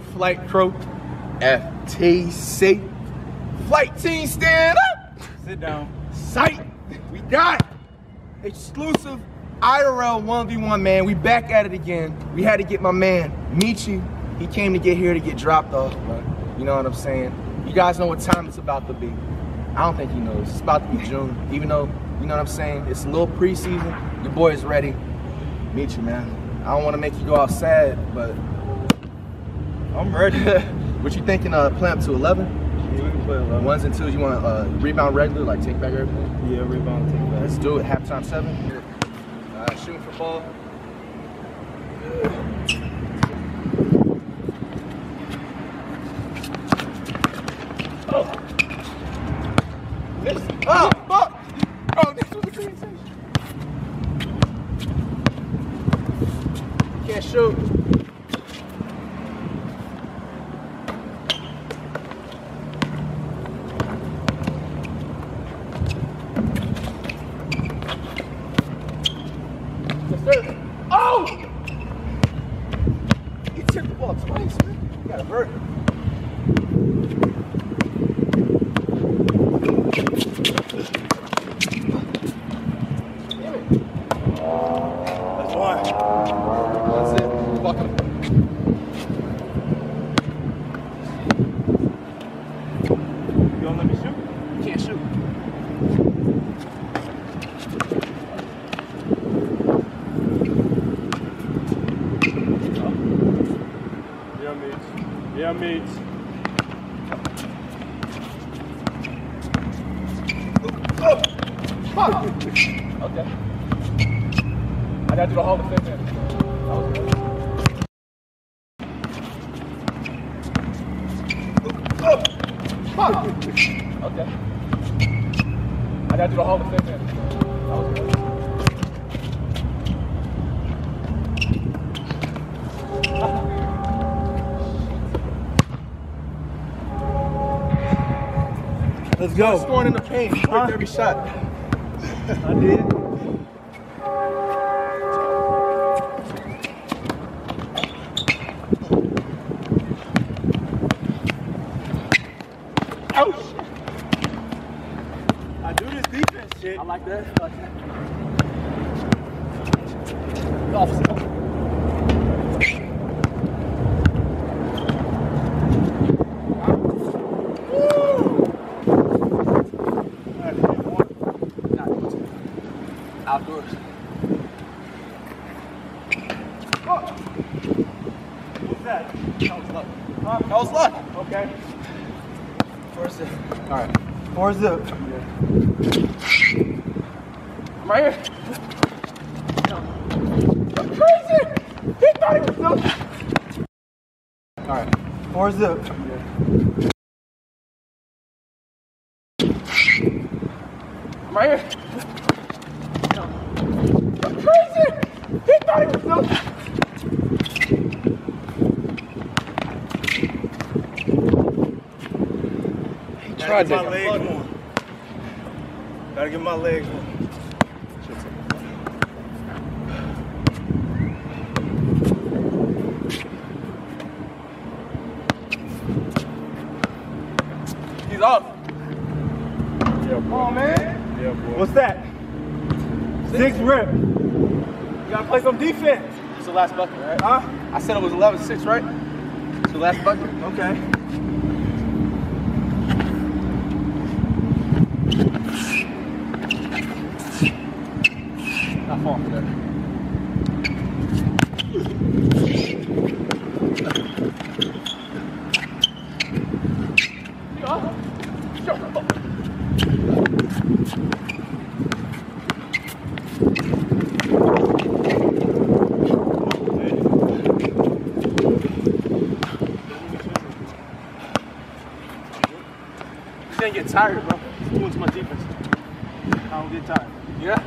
Flight Crow FTC. Flight team, stand up. Sit down. Sight. We got it. Exclusive IRL 1v1, man. We back at it again. We had to get my man, Meechie. He came to get here to get dropped off, bro. You know what I'm saying? You guys know what time it's about to be. I don't think he knows. It's about to be June. Even though, you know what I'm saying, it's a little preseason. Your boy is ready. Meechie, man. I don't want to make you go off sad, but I'm ready. What you thinking? Play up to 11? Yeah, we can play 11. Ones and twos. You want to rebound regular, like take back everything? Yeah, rebound, take back. Let's do it. Halftime 7. Shooting for ball. Oh. This. Oh. Oh. Oh. This was a great session. Can't shoot. Oh! He took the ball twice, man. You gotta hurt him. Damn it. That's one. That's it. Fuck him. You gonna let me shoot? Can't shoot. Yeah, mate. Oh. Fuck. Okay. I gotta do the whole thing, man. That was good. Oh. Fuck. Okay. I gotta do the whole thing, man. That was good. Let's go. Scoring in the paint. Huh? Every shot. I did. Ouch. I do this defense shit. I like that. Officer. Outdoors. Oh. What's that? That was luck. Huh? That was luck. Okay. 4-0. All right. 4-0. Yeah. I'm right here. No. Crazy. He thought he was so. All right. 4-0. Yeah. I'm right here. Crazy! He thought he was so. He tried to get my legs more. Gotta get my legs more. He's off. Yeah, boy. Come on, man. Yeah, boy. What's that? Six rip. You gotta play some defense. It's the last bucket, right? Huh? I said it was 11-6, right? It's the last bucket? Okay. Not falling for that. I can't get tired, bro. It's too much my defense. I don't get tired. Yeah?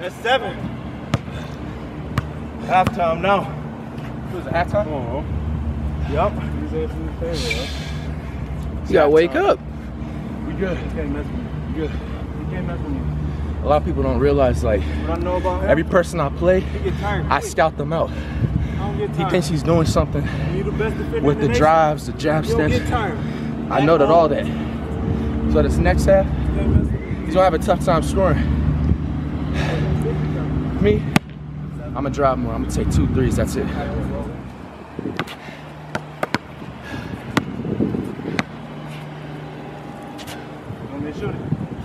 That's 7. Halftime now. It was halftime? Oh. Yup. He's got to wake up. We good. You can't mess with me. Good. You can't mess with me. A lot of people don't realize, like, what I know about every person I play, I scout them out. He thinks he's doing something with the drives, the jab steps. I noted all that. So this next half, he's gonna have a tough time scoring. Me, I'm gonna drive more. I'm gonna take 2 threes. That's it.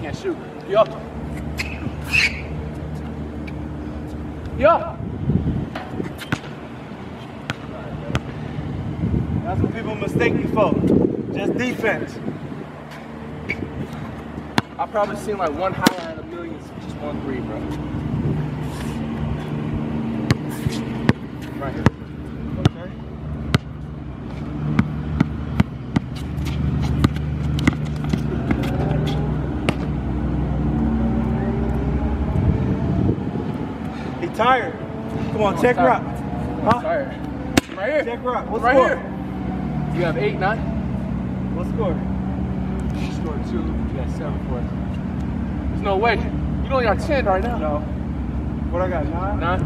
Can't shoot. Yo. Yo. That's what people mistake me for. Just defense. I've probably seen like one highlight out of millions. Just 1 3, bro. Right here. Tired. Come on, check her out. Huh? Tired. Right here. Check her out. What's right score? Here. You have 8, 9. What score? You scored 2. You got 7 for it. There's no way. You only got 10 right now. No. What I got? 9? 9.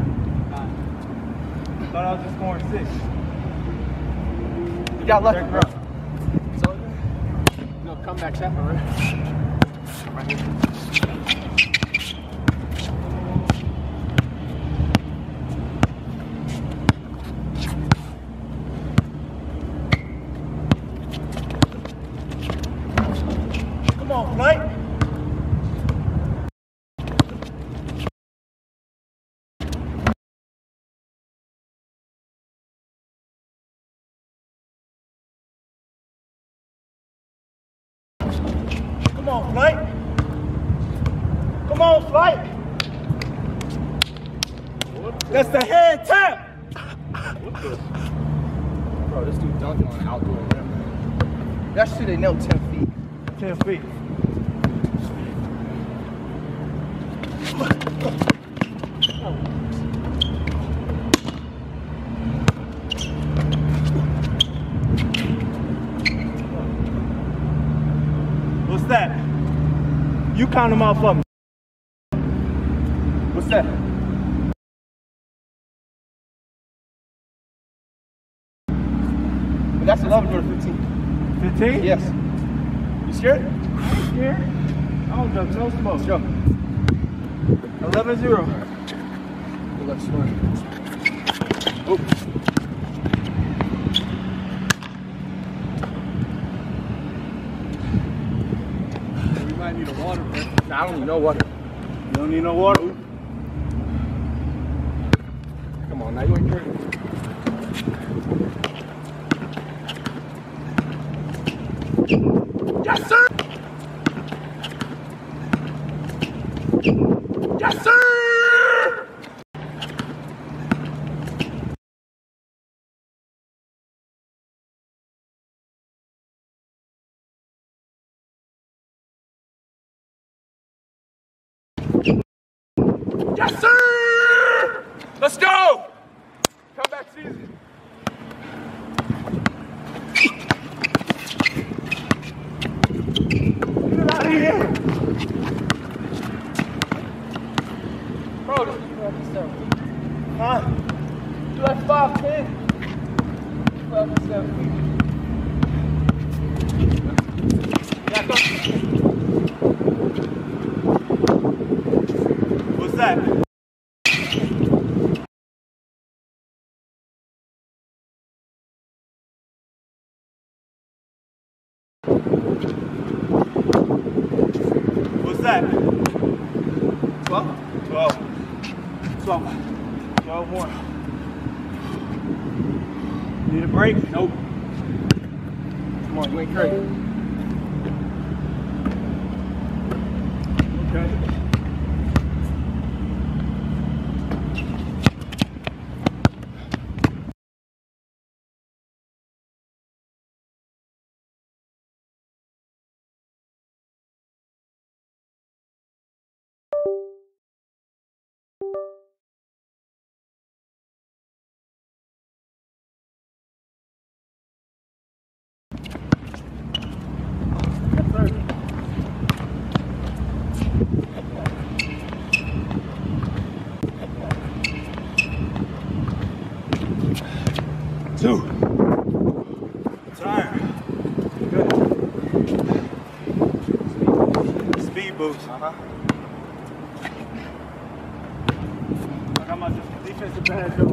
Thought I was just scoring 6. You got lucky, bro. So no comebacks happen, right? Right here. Come on, Flight. Come on, Flight. That's the head tap. What the? Bro, this dude dunking on an outdoor rim, man. That shit ain't no 10 feet. 10 feet. What's that? You count them out for me. What's that? But that's 11 or 15. 15? Yes. You scared? I'm scared. I don't duck no smoke. Go. 11-0. Left square. Oops. I need a water, bro. Nah, I don't need no water. You don't need no water? Come on, now you ain't carrying it. Yes, sir! Yes, sir! Yes, sir! Let's go! Come back season. Get out of here! Bro, this is you. Huh? You like 5'10". 5'7". Back up. What's that? What's that? 12? 12. 12. 12 more. Need a break? Nope. Come on, you ain't crazy. Okay. Two. Tire. Good. Speed boost. Like I'm on the defensive band, yo.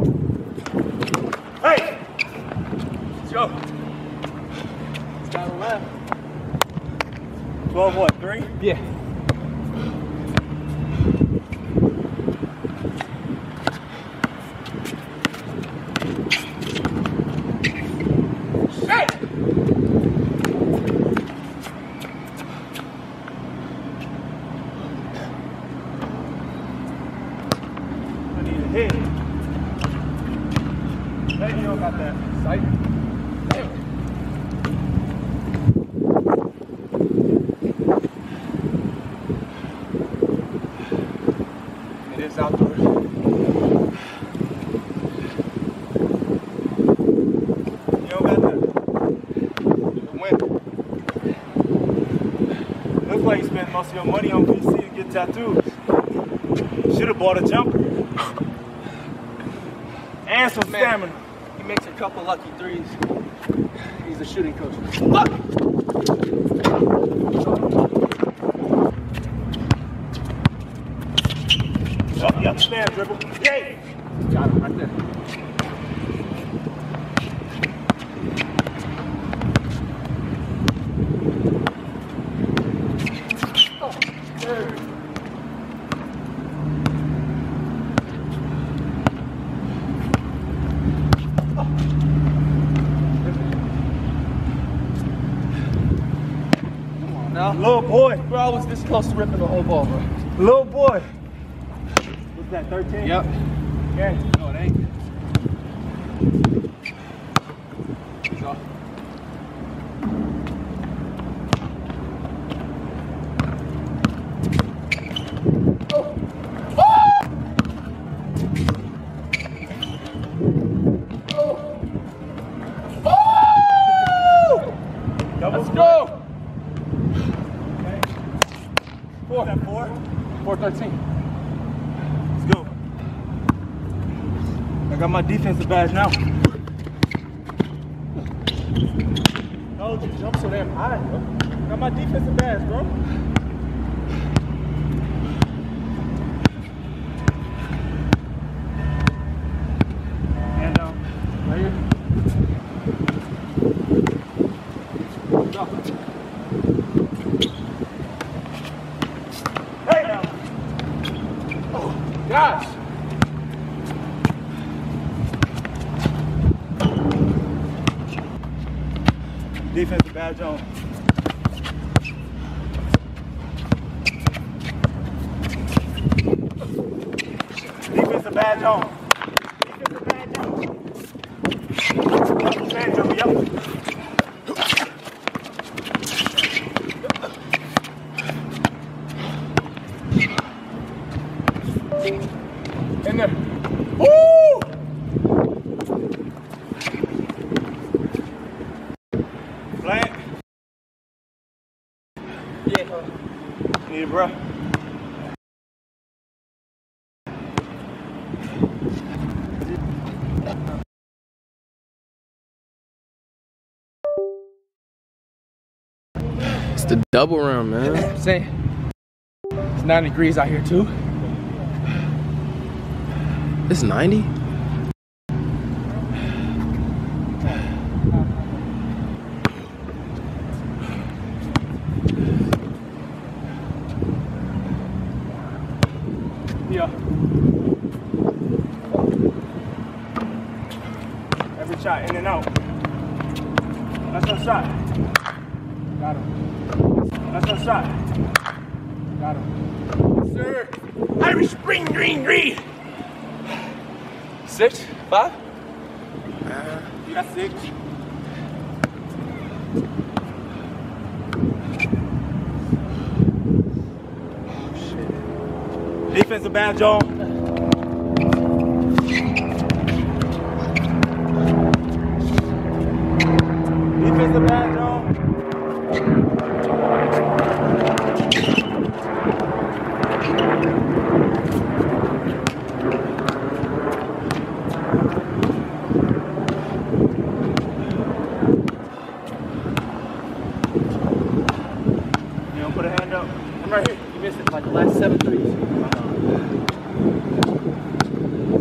Hey! Let's go. Got a left. 12 what, 3? Yeah. Most of your money on PC to get tattoos. Should have bought a jumper. And some stamina. He makes a couple lucky threes. He's a shooting coach. Look! Oh, you understand, dribble. Yay! Got him right there. Little boy. Bro, I was this close to ripping the whole ball, bro. Little boy. What's that, 13? Yep. Okay. No, it ain't. He's off. Oh! Oh! Oh! Double. Let's go! 413. Let's go. I got my defensive badge now. Oh, you jump so damn high, bro. I got my defensive badge, bro. Hand down. Right here. Go. Gosh! Defensive badge on. Defensive badge on. Defensive badge on. Stand over, yep. In there. Woo! Flat. Yeah. Need it, bro. It's the double round, man. I'm saying. It's 9 degrees out here, too. It's 90? Yeah. Every shot, in and out. That's our shot. Got him. That's our shot. Got him. Sir. Irish spring, green. 6, 5? You got 6. Oh shit. Defensive badge on. Defensive badge on. last 7 3s.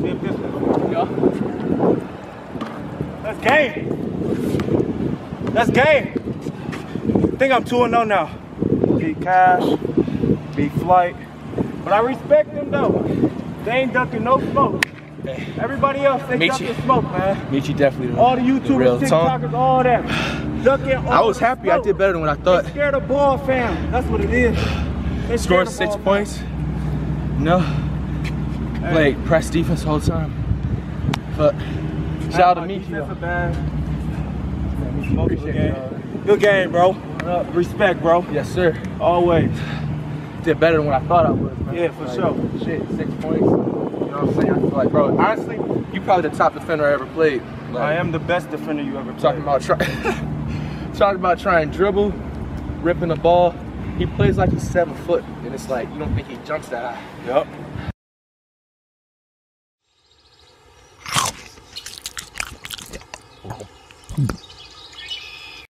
See if this one. Go. That's game. That's game. I think I'm 2-0 now. Beat Cash, beat Flight. But I respect them though. They ain't ducking no smoke. Everybody else, they ducking smoke, man. Meechie definitely. All the YouTubers, TikTokers, all that. Ducking all I was happy smoke. I did better than what I thought. They scared of ball, fam. That's what it is. They scored 6 points. No. Hey. Played press defense the whole time. But shout out to Meechie. Good game, bro. Respect, bro. Yes, sir. Always. Did better than what I thought I was, man. Yeah, for sure. Shit, 6 points. You know what I'm saying? I feel like, bro, honestly, you probably the top defender I ever played. Like, I am the best defender you ever played. Talking about trying to dribble, ripping the ball. He plays like he's 7 foot, and it's like, you don't think he jumps that high. Yup.